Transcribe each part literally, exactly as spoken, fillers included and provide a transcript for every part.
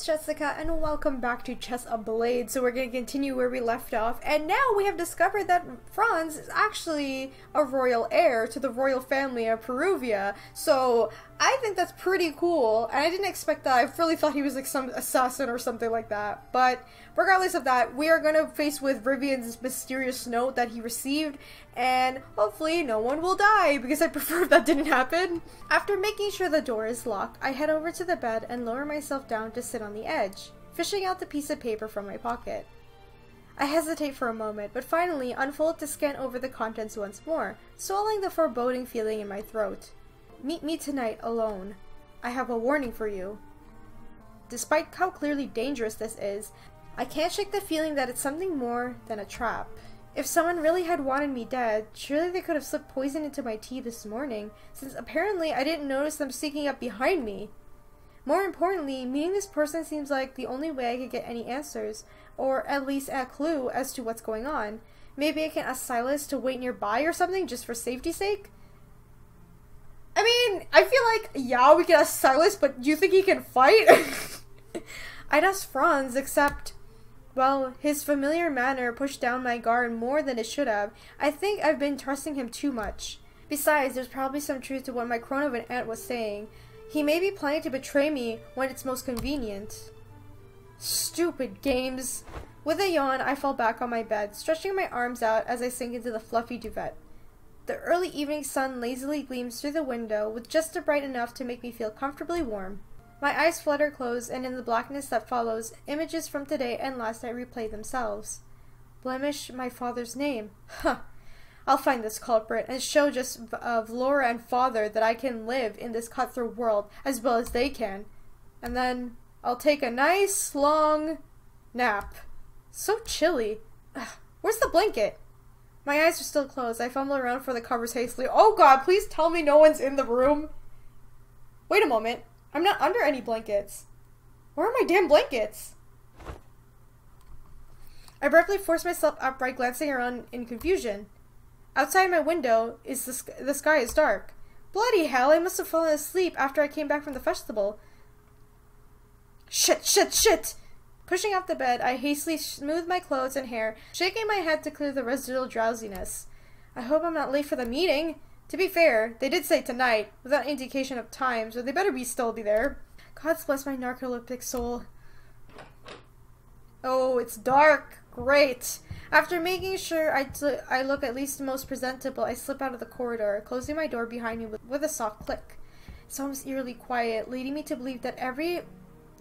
it's Jessica, and welcome back to Chess of Blades. So we're going to continue where we left off, and now we have discovered that Franz is actually a royal heir to the royal family of Peruvia, so I think that's pretty cool, and I didn't expect that. I really thought he was like some assassin or something like that, but regardless of that, we are going to face with Rivian's mysterious note that he received, and hopefully no one will die, because I prefer if that didn't happen. After making sure the door is locked, I head over to the bed and lower myself down to sit on the edge, fishing out the piece of paper from my pocket. I hesitate for a moment, but finally unfold to scan over the contents once more, swallowing the foreboding feeling in my throat. Meet me tonight, alone. I have a warning for you. Despite how clearly dangerous this is, I can't shake the feeling that it's something more than a trap. If someone really had wanted me dead, surely they could have slipped poison into my tea this morning, since apparently I didn't notice them sneaking up behind me. More importantly, meeting this person seems like the only way I could get any answers, or at least a clue as to what's going on. Maybe I can ask Silas to wait nearby or something just for safety's sake? I mean, I feel like, yeah, we can ask Silas, but do you think he can fight? I'd ask Franz, except... well, his familiar manner pushed down my guard more than it should have. I think I've been trusting him too much. Besides, there's probably some truth to what my crone of an aunt was saying. He may be planning to betray me when it's most convenient. Stupid games. With a yawn, I fall back on my bed, stretching my arms out as I sink into the fluffy duvet. The early evening sun lazily gleams through the window, with just a bright enough to make me feel comfortably warm. My eyes flutter closed, and in the blackness that follows, images from today and last night replay themselves. Blemish my father's name. Huh. I'll find this culprit and show just uh, Valora and father that I can live in this cutthroat world as well as they can. And then I'll take a nice long nap. So chilly. Ugh. Where's the blanket? My eyes are still closed. I fumble around for the covers hastily. Oh god, please tell me no one's in the room. Wait a moment. I'm not under any blankets. Where are my damn blankets? I abruptly force myself upright, glancing around in confusion. Outside my window, is the, sk the sky is dark. Bloody hell, I must have fallen asleep after I came back from the festival. Shit, shit, shit! Pushing off the bed, I hastily smooth my clothes and hair, shaking my head to clear the residual drowsiness. I hope I'm not late for the meeting. To be fair, they did say tonight, without indication of time, so they better be still be there. God bless my narcoleptic soul. Oh, it's dark. Great. After making sure I, I look at least most presentable, I slip out of the corridor, closing my door behind me with, with a soft click. It's almost eerily quiet, leading me to believe that every...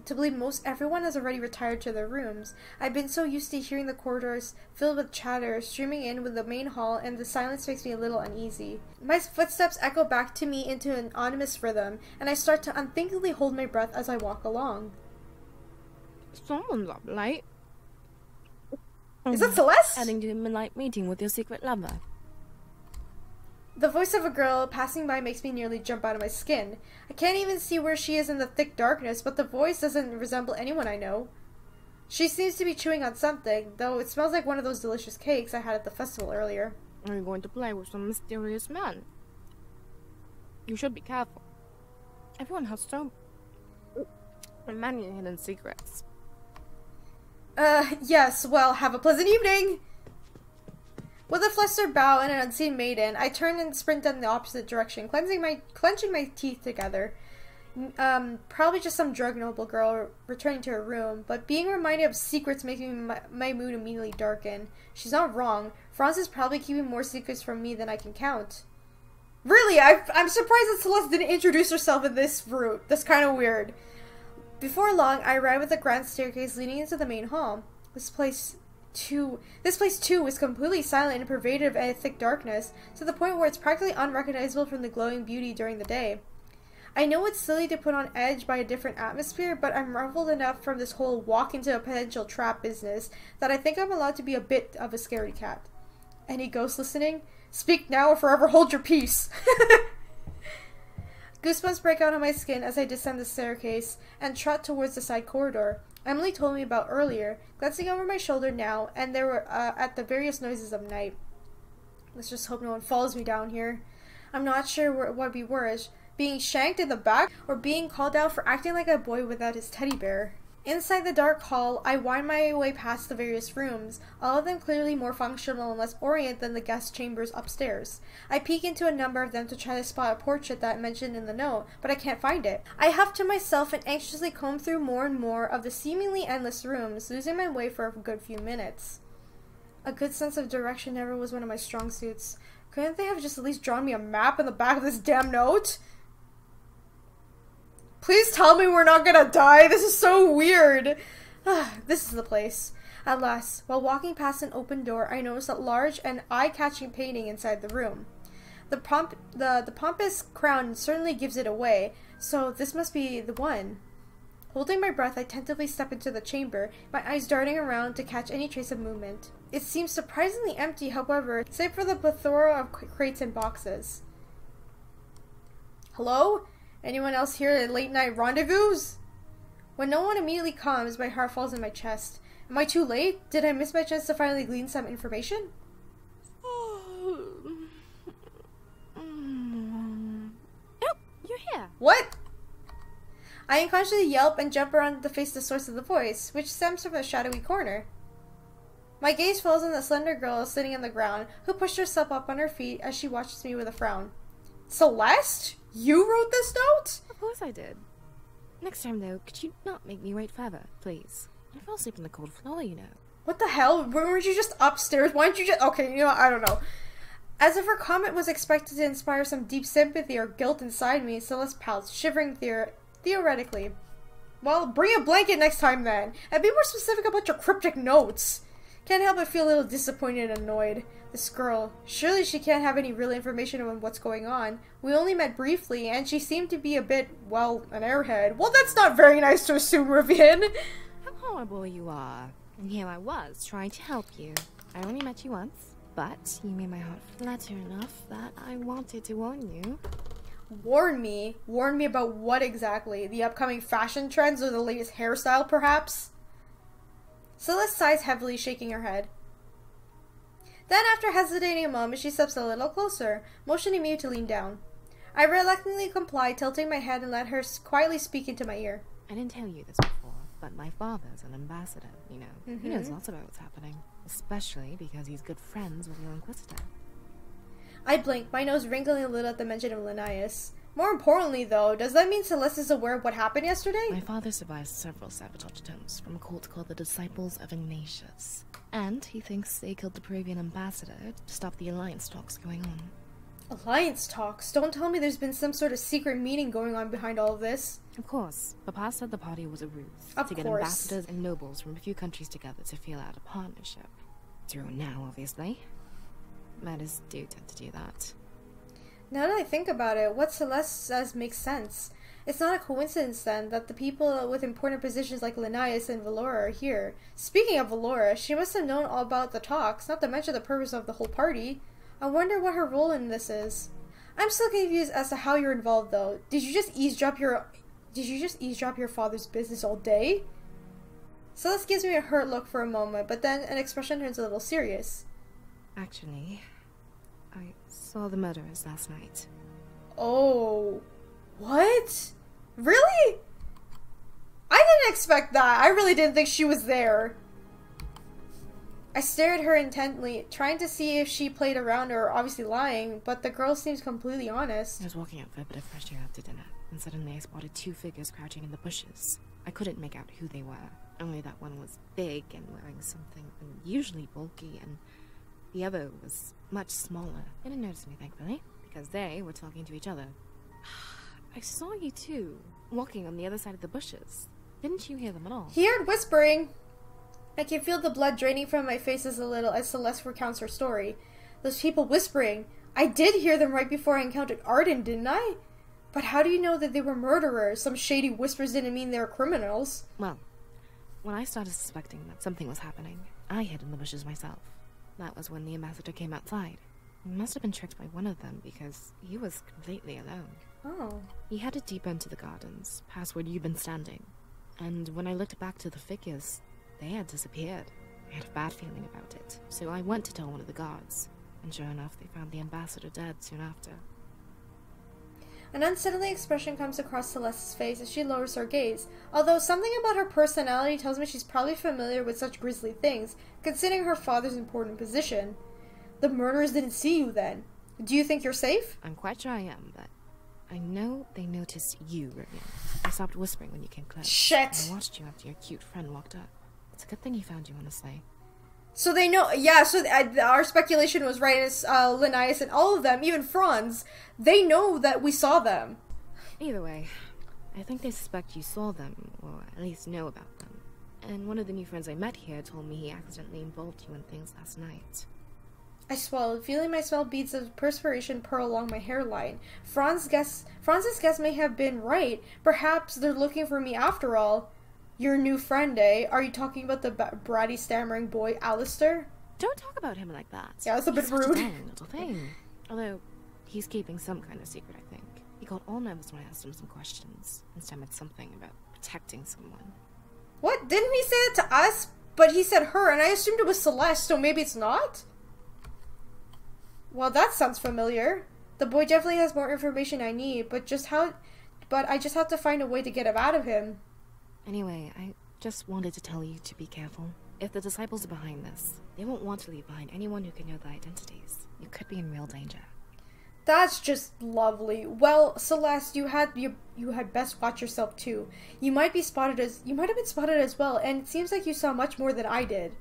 to believe most everyone has already retired to their rooms. I've been so used to hearing the corridors filled with chatter streaming in with the main hall, and the silence makes me a little uneasy. My footsteps echo back to me into an ominous rhythm, and I start to unthinkingly hold my breath as I walk along. Someone's up late. Is that Celeste? Heading to a midnight meeting with your secret lover. The voice of a girl passing by makes me nearly jump out of my skin. I can't even see where she is in the thick darkness, but the voice doesn't resemble anyone I know. She seems to be chewing on something, though it smells like one of those delicious cakes I had at the festival earlier. Are you going to play with some mysterious man? You should be careful. Everyone has so many hidden secrets. Uh, yes, well, have a pleasant evening! With a flustered bow and an unseen maiden, I turn and sprint in the opposite direction, cleansing my, clenching my teeth together. Um, probably just some drug noble girl returning to her room, but being reminded of secrets makes my, my mood immediately darken. She's not wrong. Franz is probably keeping more secrets from me than I can count. Really, I've, I'm surprised that Celeste didn't introduce herself in this route. That's kind of weird. Before long, I arrive at the grand staircase leading into the main hall. This place... Too. This place, too, is completely silent and pervaded by a thick darkness, to the point where it's practically unrecognizable from the glowing beauty during the day. I know it's silly to put on edge by a different atmosphere, but I'm ruffled enough from this whole walk into a potential trap business that I think I'm allowed to be a bit of a scaredy cat. Any ghosts listening? Speak now or forever hold your peace! Goosebumps break out on my skin as I descend the staircase and trot towards the side corridor Emily told me about earlier, glancing over my shoulder now, and there were uh, at the various noises of night. Let's just hope no one follows me down here. I'm not sure what would be worse, being shanked in the back or being called out for acting like a boy without his teddy bear. Inside the dark hall, I wind my way past the various rooms, all of them clearly more functional and less orient than the guest chambers upstairs. I peek into a number of them to try to spot a portrait that I mentioned in the note, but I can't find it. I huff to myself and anxiously comb through more and more of the seemingly endless rooms, losing my way for a good few minutes. A good sense of direction never was one of my strong suits. Couldn't they have just at least drawn me a map in the back of this damn note? Please tell me we're not gonna die. This is so weird. This is the place. At last, while walking past an open door, I noticed a large and eye-catching painting inside the room. The, pomp the, the pompous crown certainly gives it away, so this must be the one. Holding my breath, I tentatively step into the chamber, my eyes darting around to catch any trace of movement. It seems surprisingly empty, however, save for the plethora of crates and boxes. Hello? Anyone else here at late night rendezvous? When no one immediately comes, my heart falls in my chest. Am I too late? Did I miss my chance to finally glean some information? Nope, you're here. What? I unconsciously yelp and jump around to face the source of the voice, which stems from a shadowy corner. My gaze falls on the slender girl sitting on the ground, who pushed herself up on her feet as she watches me with a frown. Celeste? You wrote this note? Of course I did. Next time, though, could you not make me wait forever, please? I fell asleep on the cold floor, you know. What the hell? Weren't you just upstairs? Why didn't you just- Okay, you know what? I don't know. As if her comment was expected to inspire some deep sympathy or guilt inside me, Celeste pouts, shivering theor theoretically. Well, bring a blanket next time, then. And be more specific about your cryptic notes. Can't help but feel a little disappointed and annoyed. This girl, surely she can't have any real information on what's going on. We only met briefly, and she seemed to be a bit, well, an airhead. Well, that's not very nice to assume, Rivian. How horrible you are. And here I was, trying to help you. I only met you once, but you made my heart flutter enough that I wanted to warn you. Warn me? Warn me about what exactly? The upcoming fashion trends or the latest hairstyle, perhaps? Celeste sighs heavily, shaking her head. Then, after hesitating a moment, she steps a little closer, motioning me to lean down. I reluctantly comply, tilting my head and let her quietly speak into my ear. I didn't tell you this before, but my father's an ambassador, you know. Mm-hmm. He knows lots about what's happening, especially because he's good friends with your Inquisitor. I blinked, my nose wrinkling a little at the mention of Linnaeus. More importantly, though, does that mean Celeste is aware of what happened yesterday? My father survived several sabotage attempts from a cult called the Disciples of Ignatius. And he thinks they killed the Peruvian ambassador to stop the alliance talks going on. Alliance talks? Don't tell me there's been some sort of secret meeting going on behind all of this. Of course. Papa said the party was a ruse to course. get ambassadors and nobles from a few countries together to feel out a partnership. Through now, obviously. Matters do tend to do that. Now that I think about it, what Celeste says makes sense. It's not a coincidence, then, that the people with important positions like Linnaeus and Valora are here. Speaking of Valora, she must have known all about the talks, not to mention the purpose of the whole party. I wonder what her role in this is. I'm still confused as to how you're involved, though. Did you just eavesdrop your... Did you just eavesdrop your father's business all day? Celeste gives me a hurt look for a moment, but then an expression turns a little serious. Actually... I saw the murderers last night. Oh, what? Really? I didn't expect that. I really didn't think she was there. I stared at her intently, trying to see if she played around or obviously lying, but the girl seems completely honest. I was walking out for a bit of fresh air after dinner, and suddenly I spotted two figures crouching in the bushes. I couldn't make out who they were, only that one was big and wearing something unusually bulky, and the other was much smaller. They didn't notice me, thankfully, because they were talking to each other. I saw you too, walking on the other side of the bushes. Didn't you hear them at all? He heard whispering. I can feel the blood draining from my face as a little as Celeste recounts her story. Those people whispering. I did hear them right before I encountered Arden, didn't I? But how do you know that they were murderers? Some shady whispers didn't mean they were criminals. Well, when I started suspecting that something was happening, I hid in the bushes myself. That was when the ambassador came outside. He must have been tricked by one of them because he was completely alone. Oh. He headed deeper into the gardens, past where you've been standing. And when I looked back to the figures, they had disappeared. I had a bad feeling about it, so I went to tell one of the guards. And sure enough, they found the ambassador dead soon after. An unsettling expression comes across Celeste's face as she lowers her gaze, although something about her personality tells me she's probably familiar with such grisly things, considering her father's important position. The murderers didn't see you then. Do you think you're safe? I'm quite sure I am, but I know they noticed you, Rivian. I stopped whispering when you came close. Shit! I watched you after your cute friend walked up. It's a good thing he found you, honestly. So they know, yeah, so th our speculation was right, as uh, Linnaeus and all of them, even Franz, they know that we saw them. Either way, I think they suspect you saw them, or at least know about them. And one of the new friends I met here told me he accidentally involved you in things last night. I swallowed, feeling my small beads of perspiration purl along my hairline. Franz guess, Franz's guess may have been right. Perhaps they're looking for me after all. Your new friend, eh? Are you talking about the bratty, stammering boy, Alistair? Don't talk about him like that. Yeah, that's a he's bit rude. Such a dying little thing. Although, he's keeping some kind of secret, I think. He got all nervous when I asked him some questions, and stammered something about protecting someone. What? Didn't he say that to us? But he said her, and I assumed it was Celeste, so maybe it's not? Well, that sounds familiar. The boy definitely has more information I need, but just how... But I just have to find a way to get him out of him. Anyway, I just wanted to tell you to be careful. If the disciples are behind this, they won't want to leave behind anyone who can know their identities. You could be in real danger. That's just lovely. Well, Celeste, you had you you had best watch yourself too. You might be spotted as you might have been spotted as well, and it seems like you saw much more than I did.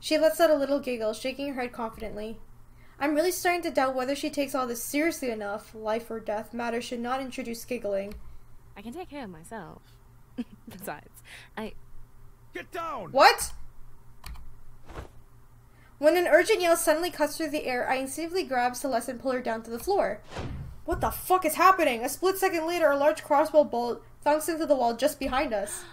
She lets out a little giggle, shaking her head confidently. I'm really starting to doubt whether she takes all this seriously enough. Life or death matters should not introduce giggling. I can take care of myself. Besides, I... Get down! What? When an urgent yell suddenly cuts through the air, I instinctively grab Celeste and pull her down to the floor. What the fuck is happening? A split second later, a large crossbow bolt thunks into the wall just behind us.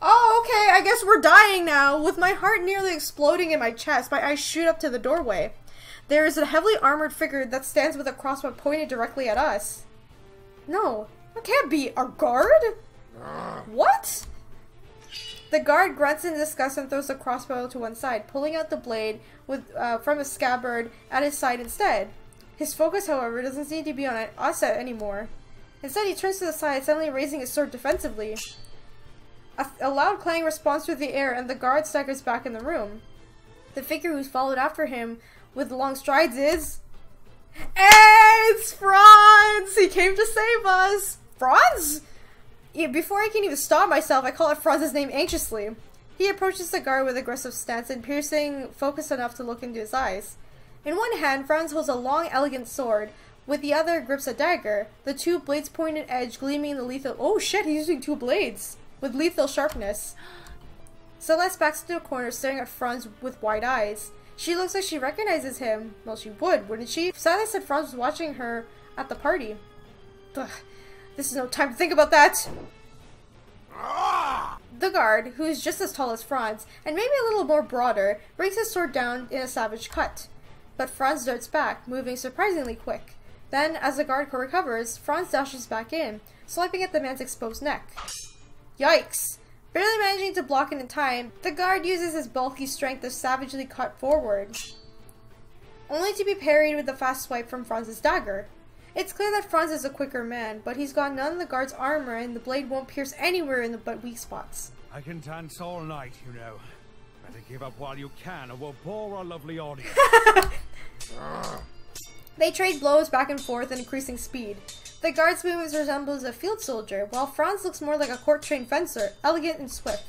Oh, okay, I guess we're dying now. With my heart nearly exploding in my chest, my eyes shoot up to the doorway. There is a heavily armored figure that stands with a crossbow pointed directly at us. No. It can't be a guard? What? The guard grunts in disgust and throws the crossbow to one side, pulling out the blade with uh, from a scabbard at his side instead. His focus, however, doesn't seem to be on us anymore. Instead, he turns to the side, suddenly raising his sword defensively. A, a loud clang responds through the air, and the guard staggers back in the room. The figure who's followed after him with long strides is... Hey, it's Franz! He came to save us! Franz? Yeah, before I can even stop myself, I call out Franz's name anxiously. He approaches the guard with aggressive stance and piercing focus enough to look into his eyes. In one hand, Franz holds a long, elegant sword. With the other, grips a dagger. The two blades pointed edge, gleaming in the lethal- Oh shit, he's using two blades! With lethal sharpness. Celeste backs into a corner, staring at Franz with wide eyes. She looks like she recognizes him. Well, she would, wouldn't she? Silas said Franz was watching her at the party. Ugh, this is no time to think about that! The guard, who is just as tall as Franz, and maybe a little more broader, brings his sword down in a savage cut. But Franz darts back, moving surprisingly quick. Then, as the guard recovers, Franz dashes back in, swiping at the man's exposed neck. Yikes! Barely managing to block it in time, the guard uses his bulky strength to savagely cut forward, only to be parried with a fast swipe from Franz's dagger. It's clear that Franz is a quicker man, but he's got none of the guard's armor and the blade won't pierce anywhere in the but weak spots. I can dance all night, you know. Better give up while you can or we'll bore our lovely audience. They trade blows back and forth at increasing speed. The guard's movements resembles a field soldier, while Franz looks more like a court-trained fencer, elegant and swift.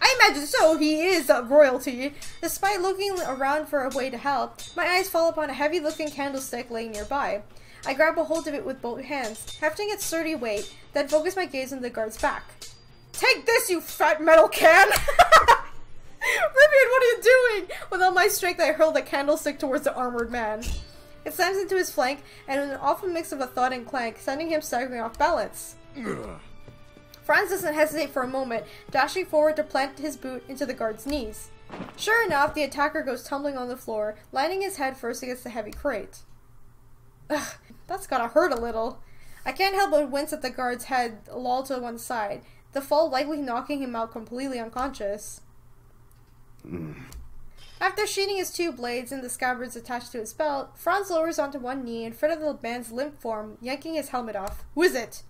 I imagine so, he is a royalty! Despite looking around for a way to help, my eyes fall upon a heavy-looking candlestick laying nearby. I grab a hold of it with both hands, hefting its sturdy weight, then focus my gaze on the guard's back. Take this, you fat metal can! Rivian, what are you doing? With all my strength, I hurl the candlestick towards the armored man. It slams into his flank, and with an awful mix of a thud and clank, sending him staggering off balance. Ugh. Franz doesn't hesitate for a moment, dashing forward to plant his boot into the guard's knees. Sure enough, the attacker goes tumbling on the floor, landing his head first against the heavy crate. Ugh, that's gotta hurt a little. I can't help but wince at the guard's head lolled to one side, the fall likely knocking him out completely unconscious. Mm. After sheathing his two blades and the scabbards attached to his belt, Franz lowers onto one knee in front of the man's limp form, yanking his helmet off. Who is it?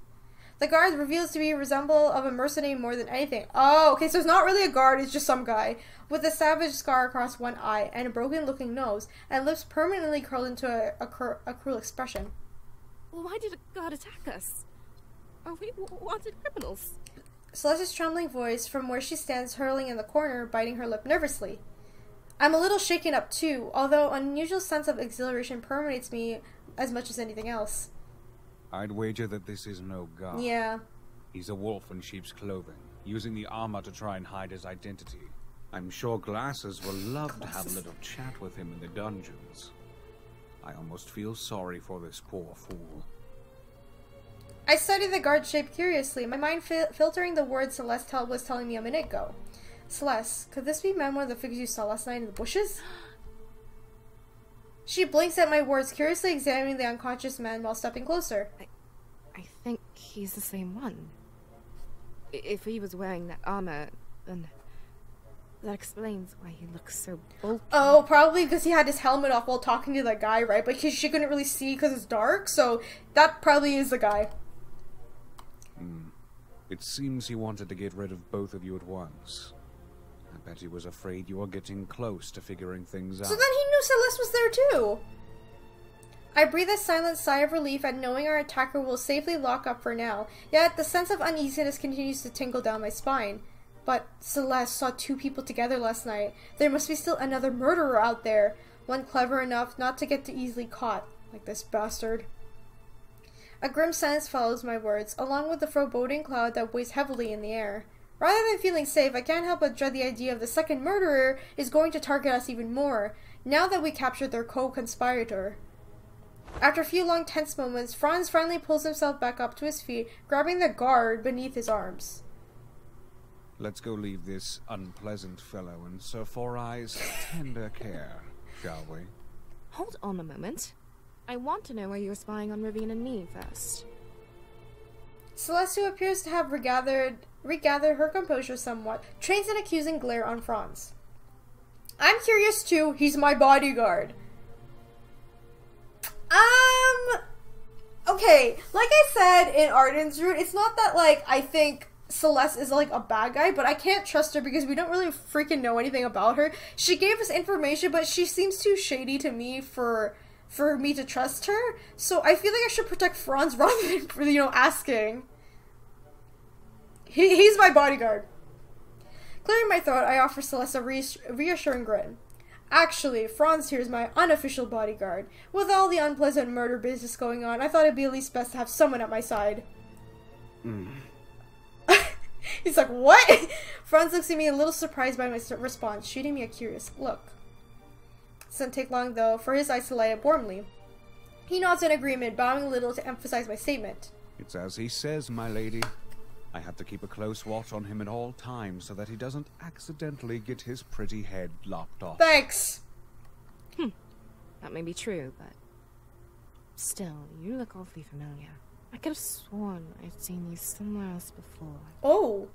The guard reveals to be a resemble of a mercenary more than anything. Oh, okay, so it's not really a guard, it's just some guy. With a savage scar across one eye and a broken-looking nose, and lips permanently curled into a, a, cur a cruel expression. Why did a guard attack us? Are we wanted criminals? Celeste's trembling voice from where she stands hurling in the corner, biting her lip nervously. I'm a little shaken up too, although an unusual sense of exhilaration permeates me as much as anything else. I'd wager that this is no guard. Yeah. He's a wolf in sheep's clothing, using the armor to try and hide his identity. I'm sure glasses will love glasses. to have a little chat with him in the dungeons. I almost feel sorry for this poor fool. I studied the guard's shape curiously, my mind fil filtering the words Celeste was telling me a minute ago. Celeste, could this be man one of the figures you saw last night in the bushes? She blinks at my words, curiously examining the unconscious man while stepping closer. I, I think he's the same one. If he was wearing that armor, then that explains why he looks so bulky. Oh, probably because he had his helmet off while talking to that guy, right? But he, she couldn't really see because it's dark, so that probably is the guy. Hmm. It seems he wanted to get rid of both of you at once. I bet he was afraid you were getting close to figuring things out. So then he knew Celeste was there too! I breathe a silent sigh of relief at knowing our attacker will safely lock up for now, yet the sense of uneasiness continues to tingle down my spine. But Celeste saw two people together last night. There must be still another murderer out there, one clever enough not to get too easily caught, like this bastard. A grim silence follows my words, along with the foreboding cloud that weighs heavily in the air. Rather than feeling safe, I can't help but dread the idea of the second murderer is going to target us even more, now that we captured their co-conspirator. After a few long tense moments, Franz finally pulls himself back up to his feet, grabbing the guard beneath his arms. Let's go leave this unpleasant fellow in Sir Four Eyes' tender care, shall we? Hold on a moment. I want to know why you were spying on Rivian and me first. Celeste, who appears to have regathered... regather her composure somewhat, trains an accusing glare on Franz. I'm curious too, he's my bodyguard. Um, okay, like I said in Arden's route, it's not that like I think Celeste is like a bad guy, but I can't trust her because we don't really freaking know anything about her. She gave us information, but she seems too shady to me for for me to trust her, so I feel like I should protect Franz rather than, you know, asking. He, he's my bodyguard. Clearing my throat, I offer Celeste a re reassuring grin. Actually, Franz here is my unofficial bodyguard. With all the unpleasant murder business going on, I thought it'd be at least best to have someone at my side. Mm. He's like, what? Franz looks at me a little surprised by my response, shooting me a curious look. It doesn't take long, though, for his eyes to light up warmly. He nods in agreement, bowing a little to emphasize my statement. It's as he says, my lady. I have to keep a close watch on him at all times so that he doesn't accidentally get his pretty head lopped off. Thanks! Hmm. That may be true, but... Still, you look awfully familiar. I could have sworn I'd seen you somewhere else before. Oh!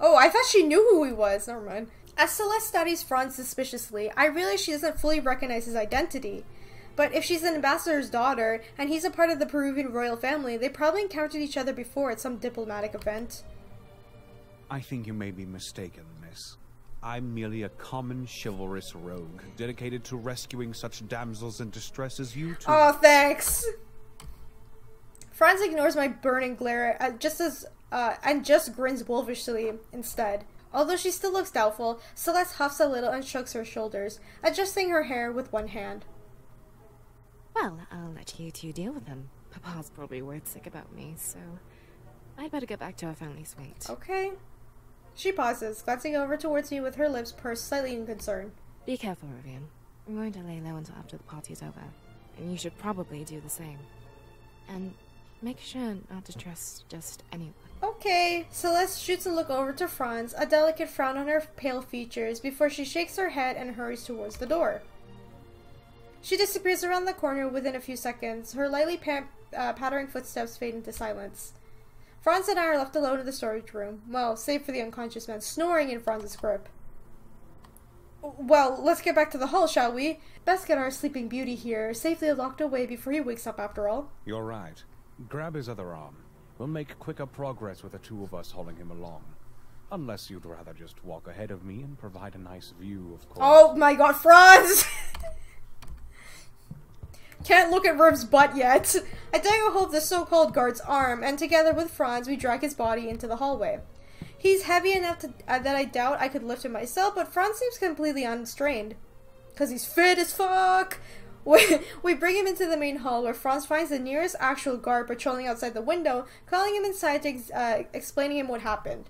Oh, I thought she knew who he was. Never mind. As Celeste studies Franz suspiciously, I realize she doesn't fully recognize his identity. But if she's an ambassador's daughter, and he's a part of the Peruvian royal family, they probably encountered each other before at some diplomatic event. I think you may be mistaken, miss. I'm merely a common chivalrous rogue, dedicated to rescuing such damsels in distress as you two. Oh, thanks! Franz ignores my burning glare uh, just as, uh, and just grins wolfishly instead. Although she still looks doubtful, Celeste huffs a little and shrugs her shoulders, adjusting her hair with one hand. Well, I'll let you two deal with them. Papa's probably worried sick about me, so I'd better get back to our family suite. Okay. She pauses, glancing over towards me with her lips pursed slightly in concern. Be careful, Rivian. I'm going to lay low until after the party's over, and you should probably do the same. And make sure not to trust just anyone. Okay. Celeste shoots a look over to Franz, a delicate frown on her pale features, before she shakes her head and hurries towards the door. She disappears around the corner within a few seconds, her lightly pam uh, pattering footsteps fade into silence. Franz and I are left alone in the storage room, well, save for the unconscious man snoring in Franz's grip. Well, let's get back to the hall, shall we? Best get our sleeping beauty here, safely locked away before he wakes up after all. You're right. Grab his other arm. We'll make quicker progress with the two of us hauling him along. Unless you'd rather just walk ahead of me and provide a nice view, of course. Oh my god, Franz! Can't look at Riv's butt yet. I dangle hold the so-called guard's arm, and together with Franz, we drag his body into the hallway. He's heavy enough to, uh, that I doubt I could lift him myself, but Franz seems completely unstrained. Because he's fit as fuck! We, we bring him into the main hall, where Franz finds the nearest actual guard patrolling outside the window, calling him inside to ex uh, explaining him what happened.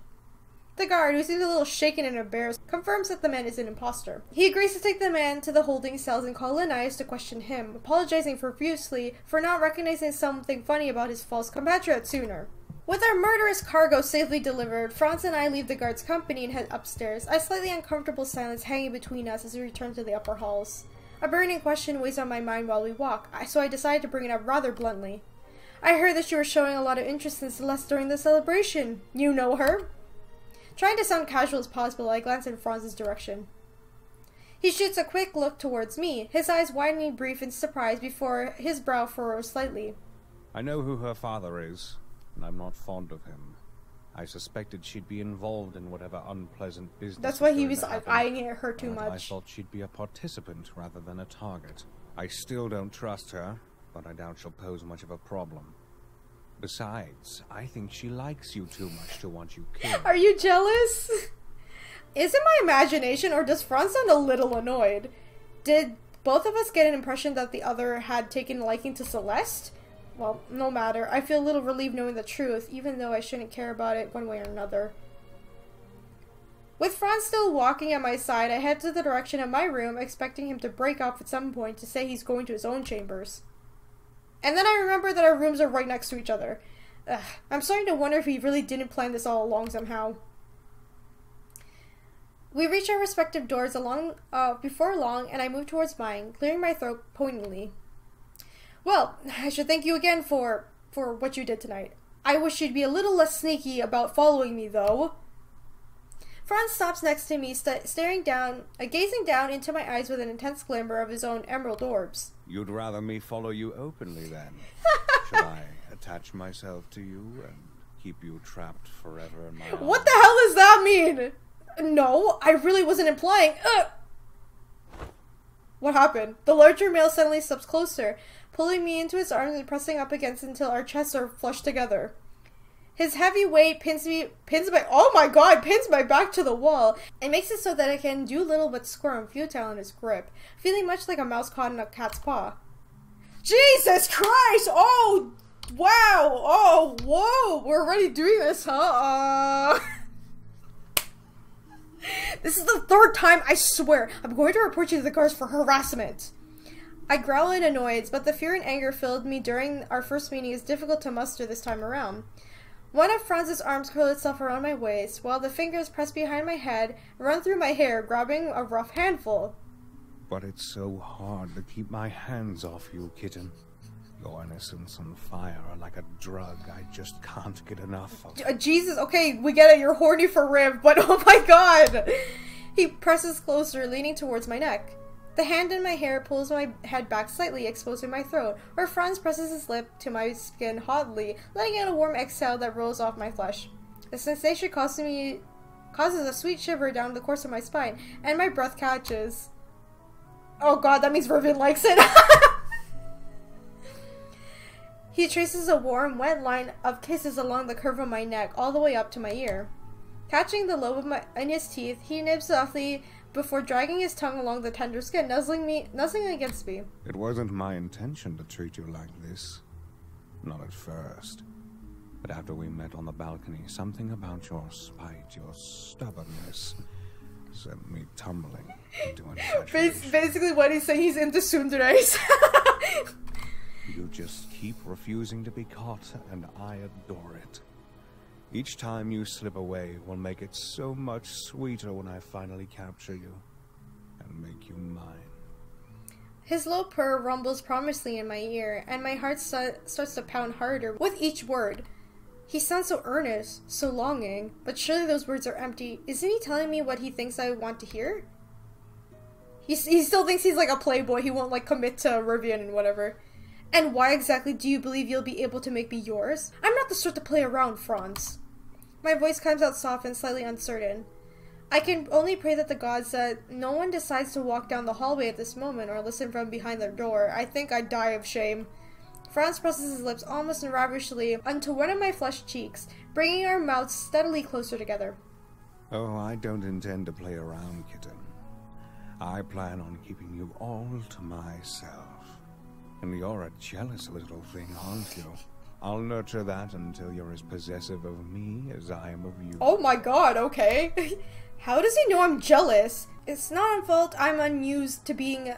The guard, who seems a little shaken and embarrassed, confirms that the man is an imposter. He agrees to take the man to the holding cells and call Linnaeus to question him, apologizing profusely for not recognizing something funny about his false compatriot sooner. With our murderous cargo safely delivered, Franz and I leave the guard's company and head upstairs, a slightly uncomfortable silence hanging between us as we return to the upper halls. A burning question weighs on my mind while we walk, so I decide to bring it up rather bluntly. I heard that you were showing a lot of interest in Celeste during the celebration. You know her? Trying to sound casual as possible, I glance in Franz's direction. He shoots a quick look towards me, his eyes widening brief in surprise before his brow furrows slightly. I know who her father is, and I'm not fond of him. I suspected she'd be involved in whatever unpleasant business. That's why he was eyeing her too much. I thought she'd be a participant rather than a target. I still don't trust her, but I doubt she'll pose much of a problem. Besides, I think she likes you too much to want you killed. Are you jealous? Is it my imagination, or does Franz sound a little annoyed? Did both of us get an impression that the other had taken liking to Celeste? Well, no matter. I feel a little relieved knowing the truth, even though I shouldn't care about it one way or another. With Franz still walking at my side, I head to the direction of my room, expecting him to break off at some point to say he's going to his own chambers. And then I remember that our rooms are right next to each other. Ugh, I'm starting to wonder if he really didn't plan this all along somehow. We reach our respective doors along, uh, before long, and I move towards mine, clearing my throat pointedly. Well, I should thank you again for, for what you did tonight. I wish you'd be a little less sneaky about following me, though. Franz stops next to me, st staring down, uh, gazing down into my eyes with an intense glimmer of his own emerald orbs. You'd rather me follow you openly, then? Shall I attach myself to you and keep you trapped forever in my arms? What the hell does that mean? No, I really wasn't implying. Ugh. What happened? The larger male suddenly steps closer, pulling me into his arms and pressing up against until our chests are flushed together. His heavy weight pins me, pins my, oh my god, pins my back to the wall and makes it so that I can do little but squirm, futile in his grip, feeling much like a mouse caught in a cat's paw. Jesus Christ! Oh, wow! Oh, whoa! We're already doing this, huh? Uh... this is the third time, I swear. I'm going to report you to the guards for harassment. I growl in annoyance, but the fear and anger filled me during our first meeting is difficult to muster this time around. One of Franz's arms curled itself around my waist, while the fingers pressed behind my head run through my hair, grabbing a rough handful. But it's so hard to keep my hands off you, kitten. Your innocence and fire are like a drug I just can't get enough of. Jesus, okay, we get it, you're horny for Riv, but oh my god! He presses closer, leaning towards my neck. The hand in my hair pulls my head back slightly, exposing my throat, where Franz presses his lip to my skin hotly, letting out a warm exhale that rolls off my flesh. The sensation causes me, causes a sweet shiver down the course of my spine, and my breath catches. Oh god, that means Rivian likes it! He traces a warm, wet line of kisses along the curve of my neck, all the way up to my ear. Catching the lobe of my, in his teeth, he nibs softly before dragging his tongue along the tender skin, nuzzling me, nuzzling against me. It wasn't my intention to treat you like this. Not at first. But after we met on the balcony, something about your spite, your stubbornness, sent me tumbling into infatuation. Basically what he's saying, he's into tsundere. You just keep refusing to be caught, and I adore it. Each time you slip away will make it so much sweeter when I finally capture you and make you mine. His low purr rumbles promisingly in my ear, and my heart st starts to pound harder with each word. He sounds so earnest, so longing, but surely those words are empty. Isn't he telling me what he thinks I want to hear? He, he still thinks he's like a playboy. He won't like commit to Rivian and whatever. And why exactly do you believe you'll be able to make me yours? I'm not the sort to play around, Franz. My voice comes out soft and slightly uncertain. I can only pray that the gods that no one decides to walk down the hallway at this moment or listen from behind their door. I think I'd die of shame. Franz presses his lips almost ravishly onto one of my flushed cheeks, bringing our mouths steadily closer together. Oh, I don't intend to play around, kitten. I plan on keeping you all to myself. And you're a jealous little thing, aren't you? I'll nurture that until you're as possessive of me as I am of you. Oh my god, okay. How does he know I'm jealous? It's not my fault I'm unused to being...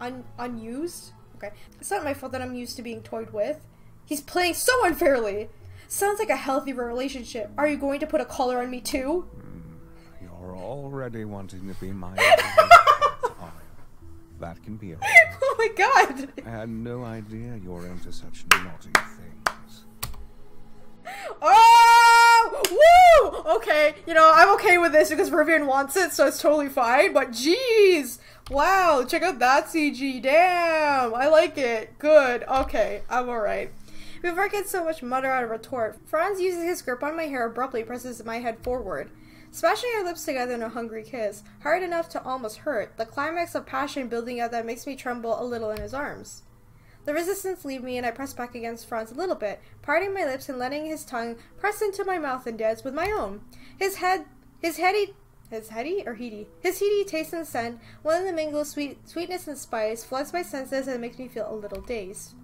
Un unused? Okay. It's not my fault that I'm used to being toyed with. He's playing so unfairly! Sounds like a healthy relationship. Are you going to put a collar on me too? Mm, you're already wanting to be my own. That can be a Oh my god! I had no idea you were into such naughty things. Oh! Woo! Okay, you know, I'm okay with this because Rivian wants it, so it's totally fine, but jeez! Wow, check out that C G. Damn! I like it. Good. Okay, I'm alright. Before I get so much mutter out of retort, Franz uses his grip on my hair abruptly, presses my head forward. Smashing our lips together in a hungry kiss, hard enough to almost hurt, the climax of passion building up that makes me tremble a little in his arms. The resistance leaves me and I press back against Franz a little bit, parting my lips and letting his tongue press into my mouth and dance with my own. His head, his heady, his heady or heady? His heady taste and scent, one of the mingled sweet, sweetness and spice, floods my senses and makes me feel a little dazed.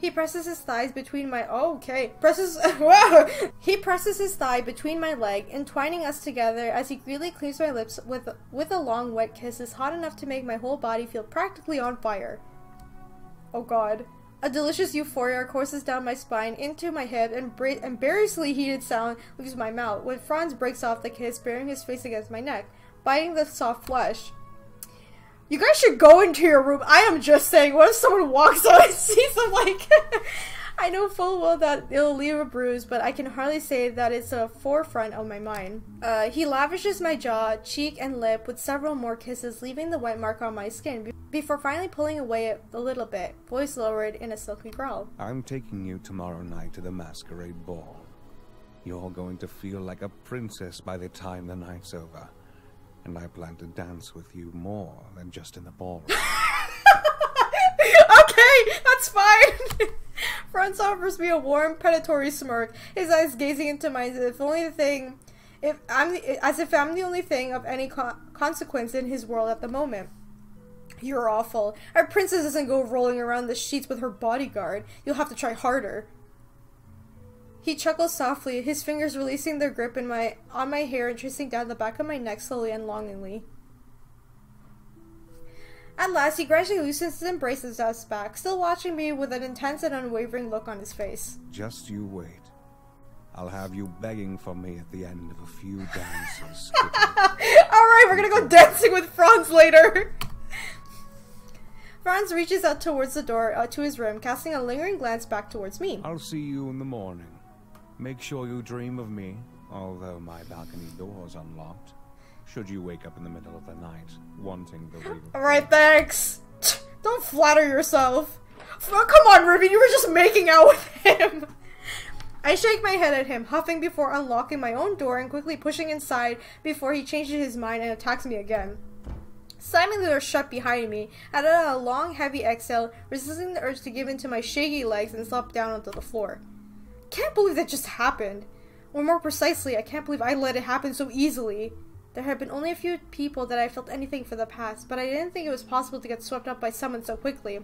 He presses his thighs between my oh, okay presses wow he presses his thigh between my leg, entwining us together as he greedily cleans my lips with with a long wet kiss is hot enough to make my whole body feel practically on fire. Oh god, a delicious euphoria courses down my spine into my hip, and bra- embarrassingly heated sound leaves my mouth when Franz breaks off the kiss, bearing his face against my neck, biting the soft flesh. You guys should go into your room. I am just saying, what if someone walks out and sees them like... I know full well that it'll leave a bruise, but I can hardly say that it's a forefront of my mind. Uh, he lavishes my jaw, cheek, and lip with several more kisses, leaving the wet mark on my skin, be before finally pulling away a little bit, voice lowered in a silky growl. I'm taking you tomorrow night to the masquerade ball. You're going to feel like a princess by the time the night's over. And I plan to dance with you more than just in the ballroom. Okay, that's fine. Franz offers me a warm, predatory smirk, his eyes gazing into mine as if only the thing, if I'm, the, as if I'm the only thing of any co consequence in his world at the moment. You're awful. Our princess doesn't go rolling around the sheets with her bodyguard. You'll have to try harder. He chuckles softly, his fingers releasing their grip in my on my hair and tracing down the back of my neck slowly and longingly. At last, he gradually loosens his embrace and steps back, still watching me with an intense and unwavering look on his face. Just you wait. I'll have you begging for me at the end of a few dances. Alright, we're gonna go dancing with Franz later! Franz reaches out towards the door uh, to his room, casting a lingering glance back towards me. I'll see you in the morning. Make sure you dream of me, although my balcony door is unlocked. Should you wake up in the middle of the night, wanting the leave. Alright, thanks! Don't flatter yourself! Oh, come on, Ruby, you were just making out with him! I shake my head at him, huffing before unlocking my own door and quickly pushing inside before he changes his mind and attacks me again. Slamming the door shut behind me, I let out a long, heavy exhale, resisting the urge to give in to my shaky legs and slump down onto the floor. Can't believe that just happened. Or more precisely, I can't believe I let it happen so easily. There had been only a few people that I felt anything for the past, but I didn't think it was possible to get swept up by someone so quickly.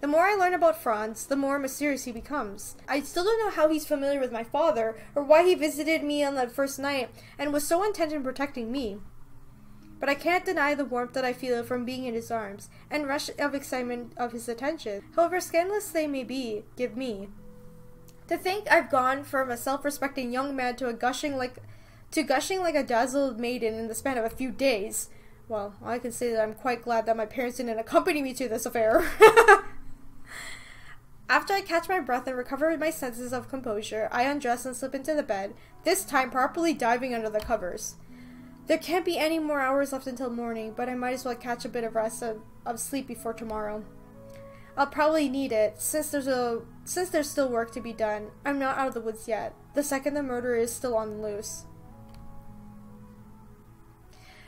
The more I learn about Franz, the more mysterious he becomes. I still don't know how he's familiar with my father, or why he visited me on that first night, and was so intent in protecting me. But I can't deny the warmth that I feel from being in his arms, and rush of excitement of his attention, however scandalous they may be, give me. To think I've gone from a self-respecting young man to a gushing like, to gushing like a dazzled maiden in the span of a few days. Well, I can say that I'm quite glad that my parents didn't accompany me to this affair. After I catch my breath and recover my senses of composure, I undress and slip into the bed, this time properly diving under the covers. There can't be any more hours left until morning, but I might as well catch a bit of rest of, of sleep before tomorrow. I'll probably need it, since there's a since there's still work to be done. I'm not out of the woods yet. The second the murderer is still on the loose.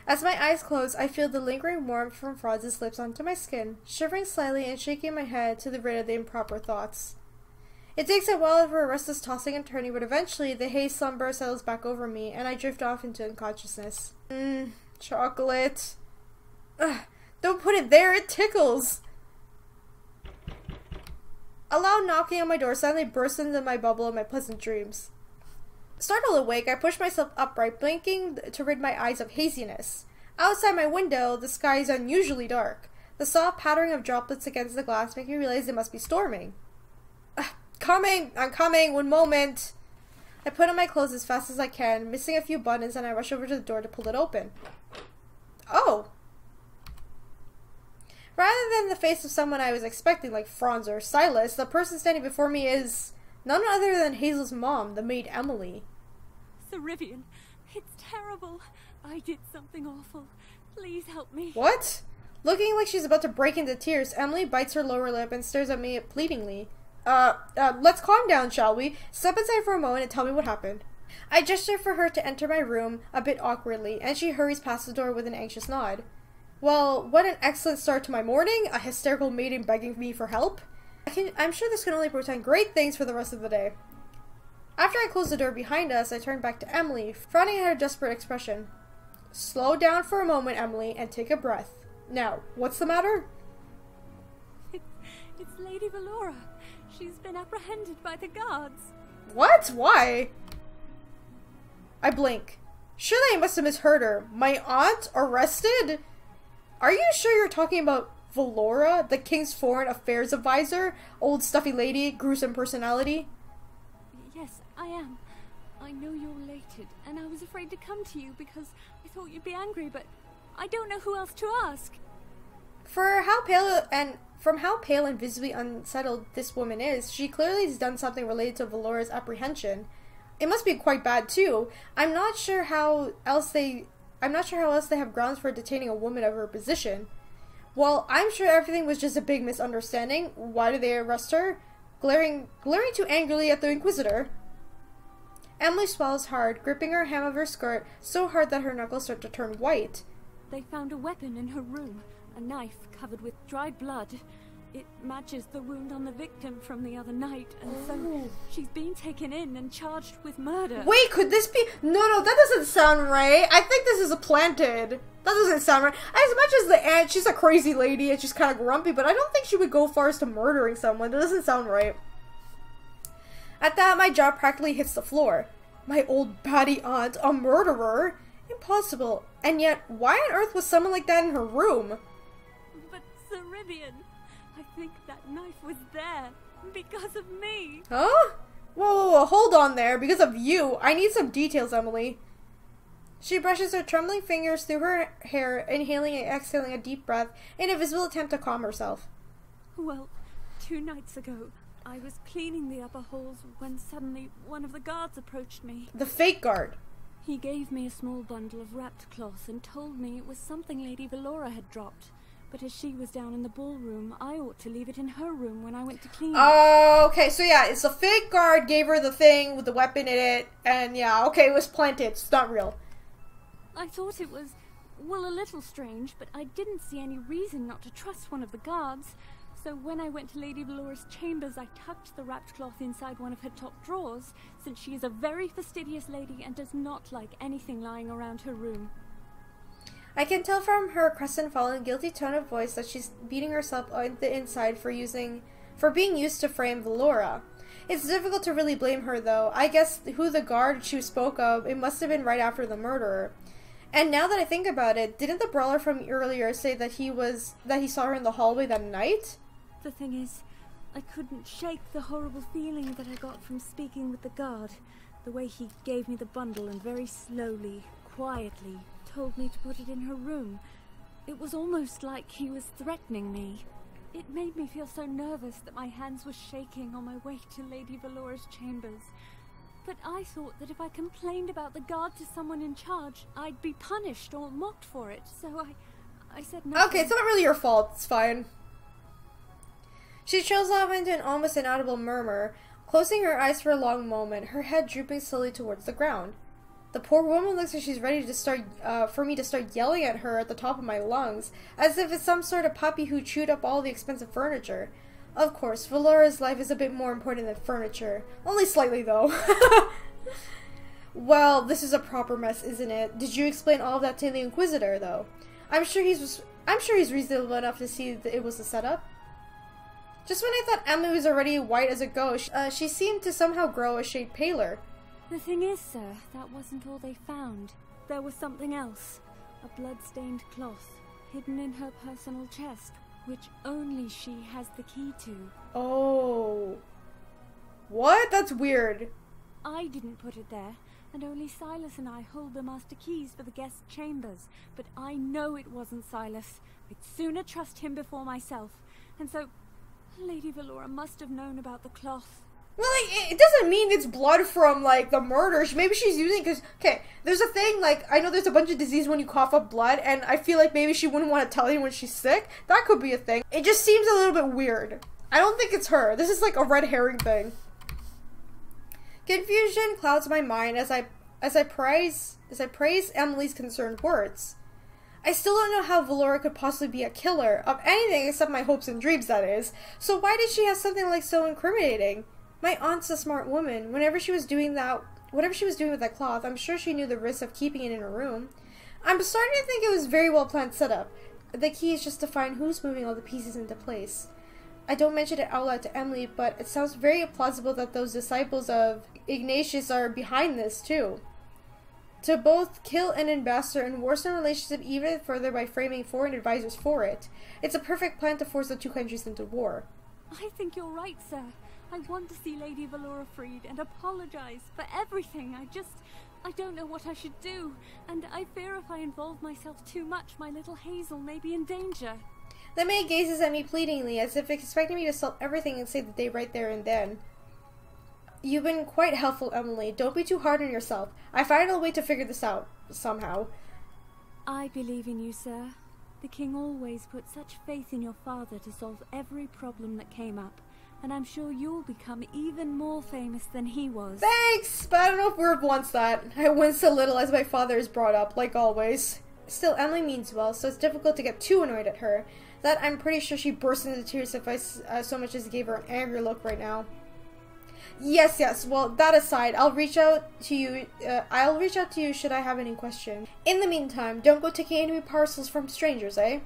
As my eyes close, I feel the lingering warmth from Franz's lips onto my skin, shivering slightly and shaking my head to the rid of the improper thoughts. It takes a while of a restless tossing and turning, but eventually the haze slumber settles back over me, and I drift off into unconsciousness. Mmm, chocolate. Ugh, don't put it there, it tickles! A loud knocking on my door suddenly bursts into my bubble of my pleasant dreams. Startled awake, I push myself upright, blinking to rid my eyes of haziness. Outside my window, the sky is unusually dark. The soft pattering of droplets against the glass makes me realize it must be storming. Ugh, coming! I'm coming! One moment! I put on my clothes as fast as I can, missing a few buttons, and I rush over to the door to pull it open. Oh! Rather than the face of someone I was expecting, like Franz or Silas, the person standing before me is none other than Hazel's mom, the maid Emily. Rivian, it's terrible. I did something awful. Please help me. What? Looking like she's about to break into tears, Emily bites her lower lip and stares at me pleadingly. Uh, uh, let's calm down, shall we? Step inside for a moment and tell me what happened. I gesture for her to enter my room a bit awkwardly, and she hurries past the door with an anxious nod. Well, what an excellent start to my morning, a hysterical maiden begging me for help. I can, I'm sure this can only portend great things for the rest of the day. After I close the door behind us, I turn back to Emily, frowning at her desperate expression. Slow down for a moment, Emily, and take a breath. Now, what's the matter? It, it's Lady Valora. She's been apprehended by the guards. What? Why? I blink. Surely I must have misheard her. My aunt arrested? Are you sure you're talking about Valora, the King's Foreign Affairs Advisor? Old stuffy lady, gruesome personality? Yes, I am. I know you're elated, and I was afraid to come to you because I thought you'd be angry, but I don't know who else to ask. For how pale and from how pale and visibly unsettled this woman is, she clearly has done something related to Valora's apprehension. It must be quite bad too. I'm not sure how else they I'm not sure how else they have grounds for detaining a woman of her position. Well, I'm sure everything was just a big misunderstanding. Why did they arrest her? Glaring, glaring too angrily at the Inquisitor. Emily swallows hard, gripping her hem of her skirt so hard that her knuckles start to turn white. They found a weapon in her room, a knife covered with dried blood. It matches the wound on the victim from the other night, and oh. So she's been taken in and charged with murder. Wait, could this be? No, no, that doesn't sound right. I think this is a planted. That doesn't sound right. As much as the aunt, she's a crazy lady and she's kind of grumpy, but I don't think she would go far as to murdering someone. That doesn't sound right. At that, my jaw practically hits the floor. My old batty aunt, a murderer? Impossible. And yet, why on earth was someone like that in her room? But, Sir Rivian, I think that knife was there because of me. Huh? Whoa, whoa, whoa, hold on there. Because of you. I need some details, Emily. She brushes her trembling fingers through her hair, inhaling and exhaling a deep breath in a visible attempt to calm herself. Well, two nights ago, I was cleaning the upper halls when suddenly one of the guards approached me. The fake guard. He gave me a small bundle of wrapped cloth and told me it was something Lady Valora had dropped. But as she was down in the ballroom, I ought to leave it in her room when I went to clean it. Oh, okay. So, yeah, it's the fake guard gave her the thing with the weapon in it. And, yeah, okay, it was planted. It's not real. I thought it was, well, a little strange, but I didn't see any reason not to trust one of the guards. So when I went to Lady Valora's chambers, I tucked the wrapped cloth inside one of her top drawers, since she is a very fastidious lady and does not like anything lying around her room. I can tell from her crescent-fallen, guilty tone of voice that she's beating herself on the inside for using, for being used to frame Valora. It's difficult to really blame her, though. I guess who the guard she spoke of, it must have been right after the murderer. And now that I think about it, didn't the brawler from earlier say that he was that he saw her in the hallway that night? The thing is, I couldn't shake the horrible feeling that I got from speaking with the guard. The way he gave me the bundle and very slowly, quietly, told me to put it in her room. It was almost like he was threatening me. It made me feel so nervous that my hands were shaking on my way to Lady Valora's chambers. But I thought that if I complained about the guard to someone in charge, I'd be punished or mocked for it, so I... I said no. Okay, it's not really your fault. It's fine. She trails off into an almost inaudible murmur, closing her eyes for a long moment, her head drooping slowly towards the ground. The poor woman looks like she's ready to start, uh, for me to start yelling at her at the top of my lungs, as if it's some sort of puppy who chewed up all the expensive furniture. Of course, Valora's life is a bit more important than furniture. Only slightly, though. Well, this is a proper mess, isn't it? Did you explain all of that to the Inquisitor, though? I'm sure he's I'm sure he's reasonable enough to see that it was a setup. Just when I thought Emily was already white as a ghost, uh, she seemed to somehow grow a shade paler. The thing is, sir, that wasn't all they found. There was something else. A blood-stained cloth, hidden in her personal chest, which only she has the key to. Oh. What? That's weird. I didn't put it there. And only Silas and I hold the master keys for the guest chambers. But I know it wasn't Silas. I'd sooner trust him before myself. And so, Lady Valora must have known about the cloth. Well, like, it doesn't mean it's blood from, like, the murder. Maybe she's using because, okay, there's a thing, like, I know there's a bunch of disease when you cough up blood, and I feel like maybe she wouldn't want to tell you when she's sick. That could be a thing. It just seems a little bit weird. I don't think it's her. This is, like, a red herring thing. Confusion clouds my mind as I as I praise as I praise Emily's concerned words. I still don't know how Valora could possibly be a killer of anything except my hopes and dreams, that is. So why did she have something like so incriminating? My aunt's a smart woman. Whenever she was doing that, whatever she was doing with that cloth, I'm sure she knew the risk of keeping it in her room. I'm starting to think it was a very well planned setup. The key is just to find who's moving all the pieces into place. I don't mention it out loud to Emily, but it sounds very plausible that those disciples of Ignatius are behind this, too. To both kill an ambassador and worsen the relationship even further by framing foreign advisors for it. It's a perfect plan to force the two countries into war. I think you're right, sir. I want to see Lady Valora freed and apologize for everything. I just... I don't know what I should do. And I fear if I involve myself too much, my little Hazel may be in danger. The maid gazes at me pleadingly, as if expecting me to solve everything and save the day right there and then. You've been quite helpful, Emily. Don't be too hard on yourself. I find a way to figure this out, somehow. I believe in you, sir. The king always put such faith in your father to solve every problem that came up, and I'm sure you'll become even more famous than he was. Thanks, but I don't know if Verb wants that. I wince a little as my father is brought up, like always. Still, Emily means well, so it's difficult to get too annoyed at her. That I'm pretty sure she bursts into tears if I uh, so much as gave her an angry look right now. Yes, yes. Well, that aside, I'll reach out to you. Uh, I'll reach out to you should I have any question. In the meantime, don't go taking any parcels from strangers, eh?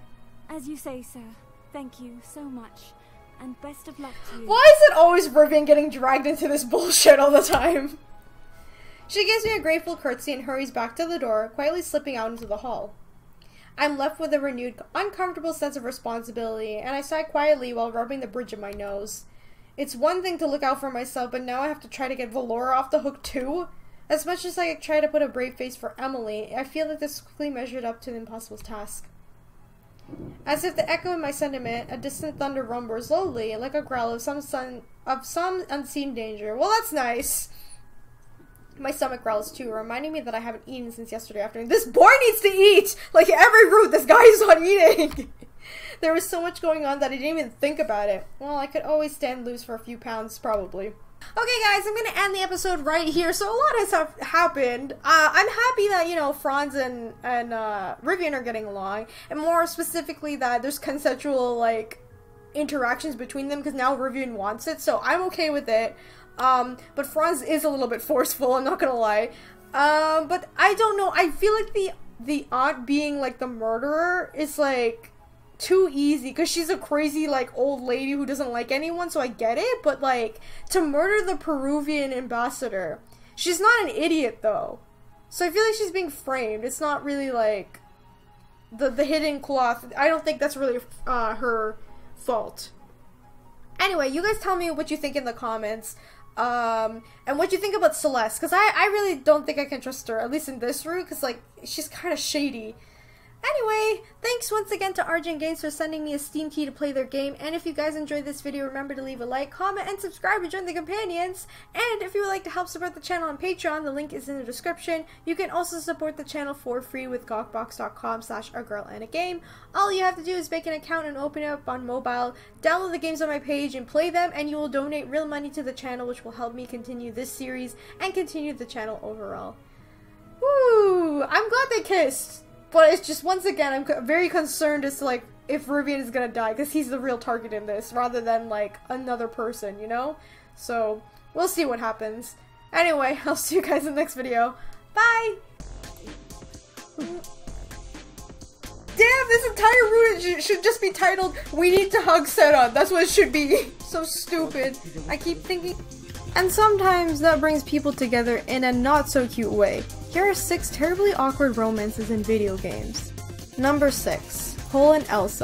As you say, sir. Thank you so much, and best of luck to you. Why is it always Rivian getting dragged into this bullshit all the time? She gives me a grateful curtsy and hurries back to the door, quietly slipping out into the hall. I'm left with a renewed, uncomfortable sense of responsibility, and I sigh quietly while rubbing the bridge of my nose. It's one thing to look out for myself, but now I have to try to get Valora off the hook too? As much as I try to put a brave face for Emily, I feel that this quickly measured up to the impossible task. As if the echo in my sentiment, a distant thunder rumbles slowly, like a growl of some, sun of some unseen danger. Well, that's nice! My stomach growls too, reminding me that I haven't eaten since yesterday afternoon. This boy needs to eat! Like, every route, this guy is not eating! There was so much going on that I didn't even think about it. Well, I could always stand loose for a few pounds, probably. Okay, guys, I'm gonna end the episode right here. So a lot has ha happened. Uh, I'm happy that, you know, Franz and, and uh, Rivian are getting along. And more specifically that there's consensual, like, interactions between them. Because now Rivian wants it, so I'm okay with it. Um, but Franz is a little bit forceful, I'm not gonna lie. Um, but I don't know, I feel like the the aunt being, like, the murderer is, like, too easy. Because she's a crazy, like, old lady who doesn't like anyone, so I get it. But, like, to murder the Peruvian ambassador, she's not an idiot, though. So I feel like she's being framed. It's not really, like, the, the hidden cloth. I don't think that's really uh, her fault. Anyway, you guys tell me what you think in the comments. Um, and what you think about Celeste, because I, I really don't think I can trust her, at least in this route, because, like, she's kind of shady. Anyway, thanks once again to Argent Games for sending me a Steam key to play their game, and if you guys enjoyed this video, remember to leave a like, comment, and subscribe to join the companions. And if you would like to help support the channel on Patreon, the link is in the description. You can also support the channel for free with gawkbox dot com slash a girl and a game. All you have to do is make an account and open it up on mobile, download the games on my page and play them, and you will donate real money to the channel, which will help me continue this series and continue the channel overall. Woo! I'm glad they kissed! But it's just, once again, I'm very concerned as to, like, if Rivian is gonna die, because he's the real target in this, rather than, like, another person, you know? So, we'll see what happens. Anyway, I'll see you guys in the next video. Bye! Damn, this entire route should just be titled, "We Need to Hug Setup." That's what it should be. So stupid. I keep thinking... And sometimes that brings people together in a not-so-cute way. Here are six terribly awkward romances in video games. Number six. Cole and Elsa.